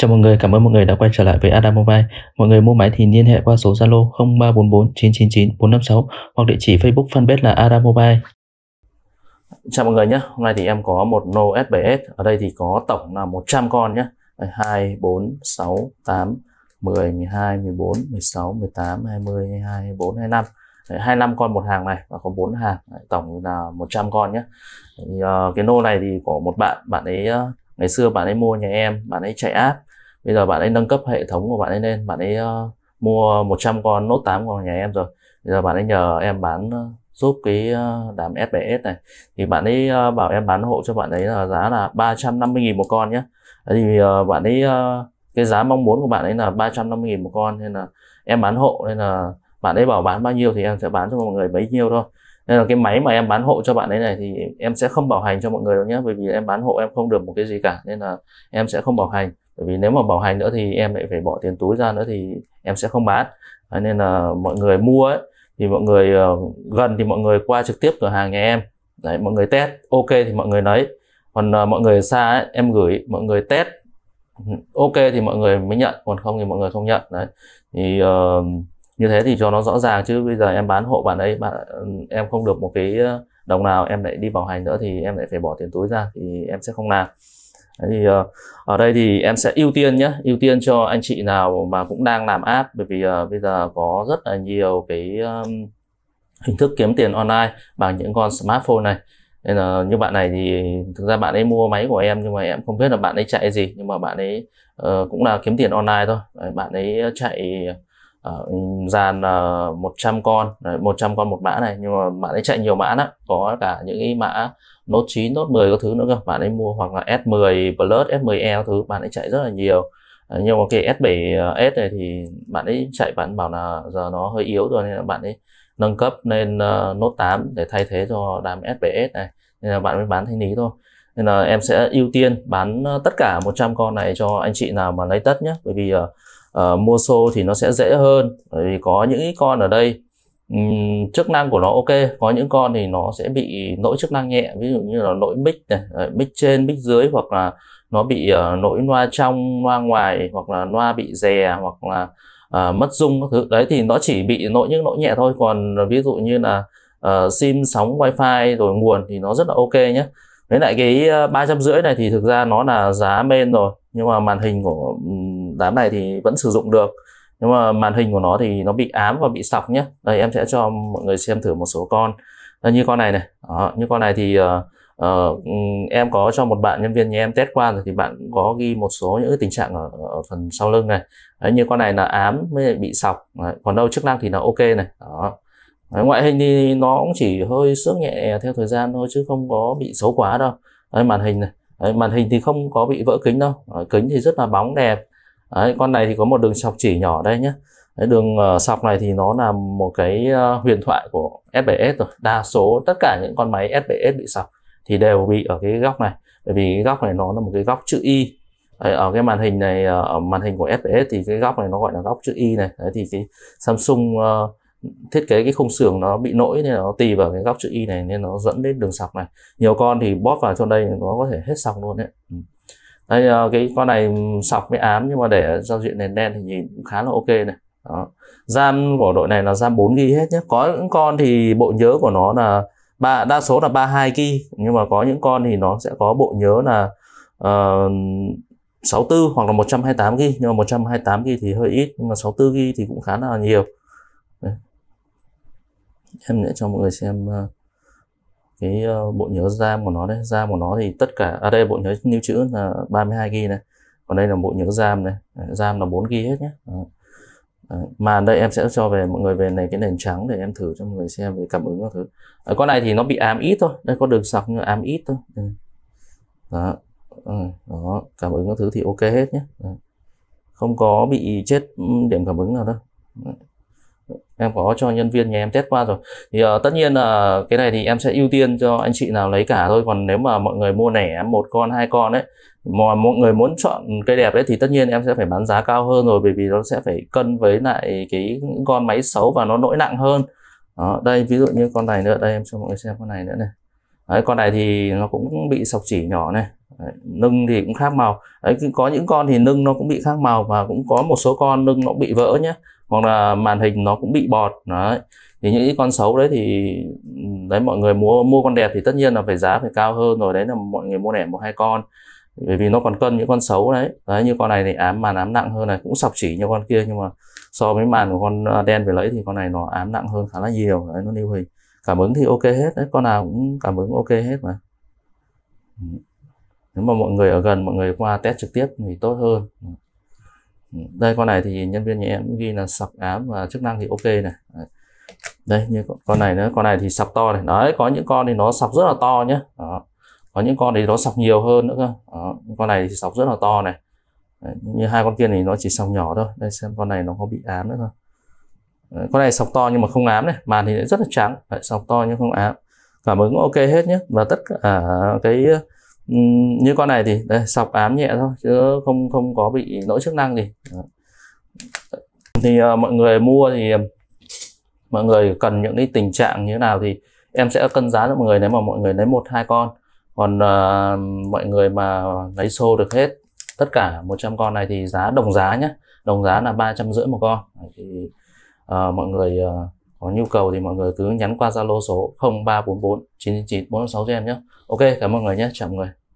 Chào mọi người, cảm ơn mọi người đã quay trở lại với Adam Mobile. Mọi người mua máy thì liên hệ qua số Zalo 0344999456 hoặc địa chỉ Facebook fanpage là Adam Mobile. Chào mọi người nhé, hôm nay thì em có một Note 8, ở đây thì có tổng là 100 con nhé. 2, 4, 6, 8, 10, 12, 14, 16, 18, 20, 22, 24, 25. 25 con một hàng này và có 4 hàng, tổng là 100 con nhé. Cái Note này thì có một bạn ấy ngày xưa bạn ấy mua nhà em, bạn ấy chạy app. Bây giờ bạn ấy nâng cấp hệ thống của bạn ấy lên, bạn ấy mua 100 con Note 8 của nhà em rồi. Bây giờ bạn ấy nhờ em bán giúp cái đám S7S này. Thì bạn ấy bảo em bán hộ cho bạn ấy là giá là 350.000 một con nhé. Thì bạn ấy, cái giá mong muốn của bạn ấy là 350.000 một con, nên là em bán hộ, nên là bạn ấy bảo bán bao nhiêu thì em sẽ bán cho mọi người bấy nhiêu thôi. Nên là cái máy mà em bán hộ cho bạn ấy này thì em sẽ không bảo hành cho mọi người đâu nhé, bởi vì em bán hộ em không được một cái gì cả, nên là em sẽ không bảo hành. Bởi vì nếu mà bảo hành nữa thì em lại phải bỏ tiền túi ra nữa thì em sẽ không bán. Nên là mọi người mua ấy, thì mọi người gần thì mọi người qua trực tiếp cửa hàng nhà em. Đấy, mọi người test, ok thì mọi người lấy. Còn mọi người xa ấy, em gửi, mọi người test, ok thì mọi người mới nhận, còn không thì mọi người không nhận. Đấy, thì như thế thì cho nó rõ ràng, chứ bây giờ em bán hộ bạn ấy, em không được một cái đồng nào, em lại đi bảo hành nữa thì em lại phải bỏ tiền túi ra thì em sẽ không làm. Đấy, thì ở đây thì em sẽ ưu tiên nhé, ưu tiên cho anh chị nào mà cũng đang làm app, bởi vì bây giờ có rất là nhiều cái hình thức kiếm tiền online bằng những con smartphone này. Nên là như bạn này thì thực ra bạn ấy mua máy của em nhưng mà em không biết là bạn ấy chạy gì, nhưng mà bạn ấy cũng là kiếm tiền online thôi. Đấy, bạn ấy chạy dàn 100 con, 100 con một mã này, nhưng mà bạn ấy chạy nhiều mã lắm, có cả những cái mã Note 9, Note 10 các thứ nữa cơ. Bạn ấy mua hoặc là S10 Plus, S10e các thứ, bạn ấy chạy rất là nhiều. Nhưng mà cái S7S này thì bạn ấy chạy, bạn bảo là giờ nó hơi yếu rồi nên là bạn ấy nâng cấp lên Note 8 để thay thế cho đám S7S này, nên là bạn mới bán thanh lý thôi. Nên là em sẽ ưu tiên bán tất cả 100 con này cho anh chị nào mà lấy tất nhé, bởi vì mua xô thì nó sẽ dễ hơn, bởi vì có những con ở đây chức năng của nó ok, có những con thì nó sẽ bị lỗi chức năng nhẹ, ví dụ như là lỗi mic này, mic trên, mic dưới, hoặc là nó bị lỗi loa trong, loa ngoài, hoặc là loa bị dè, hoặc là mất rung các thứ. Đấy thì nó chỉ bị lỗi những lỗi nhẹ thôi, còn ví dụ như là sim, sóng, wifi rồi nguồn thì nó rất là ok nhé. Với lại cái 350 này thì thực ra nó là giá main rồi, nhưng mà màn hình của đám này thì vẫn sử dụng được, nhưng mà màn hình của nó thì nó bị ám và bị sọc nhé. Đây em sẽ cho mọi người xem thử một số con. Đây, như con này này. Đó, như con này thì em có cho một bạn nhân viên nhà em test qua rồi, thì bạn có ghi một số những tình trạng ở phần sau lưng này. Đấy, như con này là ám mới bị sọc. Đấy, còn đâu chức năng thì là ok này. Đó. Đấy, ngoại hình thì nó cũng chỉ hơi xước nhẹ theo thời gian thôi chứ không có bị xấu quá đâu. Đấy, màn hình này. Đấy, màn hình thì không có bị vỡ kính đâu. Đấy, kính thì rất là bóng đẹp. Đấy, con này thì có một đường sọc chỉ nhỏ đây nhé. Đấy, đường sọc này thì nó là một cái huyền thoại của S7S rồi. Đa số tất cả những con máy S7S bị sọc thì đều bị ở cái góc này, bởi vì cái góc này nó là một cái góc chữ Y. Đấy, ở cái màn hình này, ở màn hình của S7S thì cái góc này nó gọi là góc chữ Y này. Đấy, thì cái Samsung thiết kế cái khung sườn nó bị nổi nên nó tì vào cái góc chữ Y này, nên nó dẫn đến đường sọc này. Nhiều con thì bóp vào trong đây nó có thể hết sọc luôn đấy. Đây, cái con này sọc với ám, nhưng mà để giao diện nền đen thì nhìn cũng khá là ok này. Đó. RAM của đội này là RAM 4GB hết nhé. Có những con thì bộ nhớ của nó là đa số là 32GB, nhưng mà có những con thì nó sẽ có bộ nhớ là 64 hoặc là 128GB, nhưng mà 128GB thì hơi ít, nhưng mà 64GB thì cũng khá là nhiều. Đây. Em sẽ cho mọi người xem cái bộ nhớ RAM của nó đấy. RAM của nó thì tất cả ở đây, bộ nhớ lưu trữ là 32GB này, còn đây là bộ nhớ RAM này, RAM là 4GB hết nhé. Màn đây em sẽ cho về mọi người về này cái nền trắng để em thử cho mọi người xem về cảm ứng các thứ. Con này thì nó bị ám ít thôi, đây có đường sọc như ám ít thôi. Đó. Đó, cảm ứng các thứ thì ok hết nhé. Đó. Không có bị chết điểm cảm ứng nào đâu. Đó. Em có cho nhân viên nhà em test qua rồi. Thì tất nhiên là cái này thì em sẽ ưu tiên cho anh chị nào lấy cả thôi. Còn nếu mà mọi người mua nẻ một con, hai con đấy, mà mọi người muốn chọn cây đẹp đấy, thì tất nhiên em sẽ phải bán giá cao hơn rồi, bởi vì nó sẽ phải cân với lại cái con máy xấu và nó lỗi nặng hơn. Đó, đây ví dụ như con này nữa, đây em cho mọi người xem con này nữa này. Đấy, con này thì nó cũng bị sọc chỉ nhỏ này. Đấy, nâng thì cũng khác màu. Đấy, có những con thì nâng nó cũng bị khác màu, và cũng có một số con nâng nó cũng bị vỡ nhé, hoặc là màn hình nó cũng bị bọt. Đấy, thì những con xấu đấy thì đấy, mọi người mua con đẹp thì tất nhiên là phải giá phải cao hơn rồi. Đấy là mọi người mua lẻ một hai con, bởi vì nó còn cân những con xấu đấy. Đấy, như con này thì màn ám nặng hơn này, cũng sọc chỉ như con kia, nhưng mà so với màn của con đen về lấy thì con này nó ám nặng hơn khá là nhiều. Đấy, nó lưu hình cảm ứng thì ok hết đấy, con nào cũng cảm ứng ok hết mà. Nếu mà mọi người ở gần, mọi người qua test trực tiếp thì tốt hơn. Đây, con này thì nhân viên nhà em ghi là sọc ám và chức năng thì ok này. Đấy. Đây, như con này nữa, con này thì sọc to này. Đấy, có những con thì nó sọc rất là to nhé. Đó. Có những con thì nó sọc nhiều hơn nữa cơ. Đó. Con này thì sọc rất là to này. Đấy. Như hai con kia thì nó chỉ sọc nhỏ thôi. Đây, xem con này nó có bị ám nữa không. Đấy. Con này sọc to nhưng mà không ám này. Màn thì rất là trắng. Đấy, sọc to nhưng không ám. Cảm ứng ok hết nhé. Và tất cả cái... như con này thì đây, sọc ám nhẹ thôi chứ không có bị lỗi chức năng gì. Thì mọi người mua thì mọi người cần những cái tình trạng như thế nào thì em sẽ cân giá cho mọi người. Nếu mà mọi người lấy một hai con, còn mọi người mà lấy xô được hết tất cả 100 con này thì giá đồng giá nhé, đồng giá là 350 một con. Thì mọi người có nhu cầu thì mọi người cứ nhắn qua Zalo số 0344 999 456 cho em nhé. Ok, cảm ơn mọi người nhé, chào mọi người.